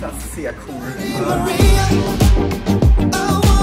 faktiskt att se cool ut.